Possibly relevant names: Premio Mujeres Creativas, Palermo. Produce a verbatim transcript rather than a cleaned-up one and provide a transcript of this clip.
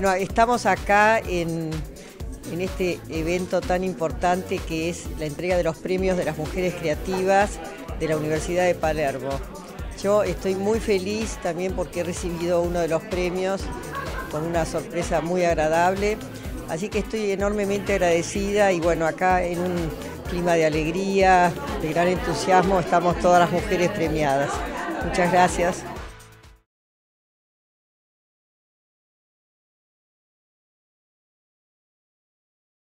Bueno, estamos acá en, en este evento tan importante que es la entrega de los premios de las mujeres creativas de la Universidad de Palermo. Yo estoy muy feliz también porque he recibido uno de los premios con una sorpresa muy agradable. Así que estoy enormemente agradecida y bueno, acá en un clima de alegría, de gran entusiasmo, estamos todas las mujeres premiadas. Muchas gracias.